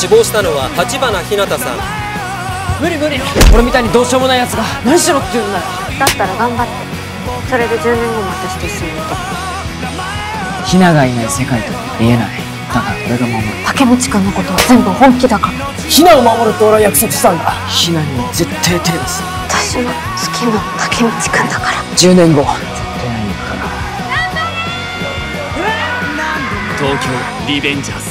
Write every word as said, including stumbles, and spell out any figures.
死亡したのは橘ひなたさん。無理無理、俺みたいにどうしようもないやつが何しろって言うんだよ。だったら頑張って、それでじゅうねんごも私と一緒にいた。ひながいない世界とは言えない。だから俺が守る。竹内君のことは全部本気だから。ひなを守ると俺は約束したんだ。ひなには絶対手出す。私の好きな竹内君だから。じゅうねんご東京リベンジャーズ。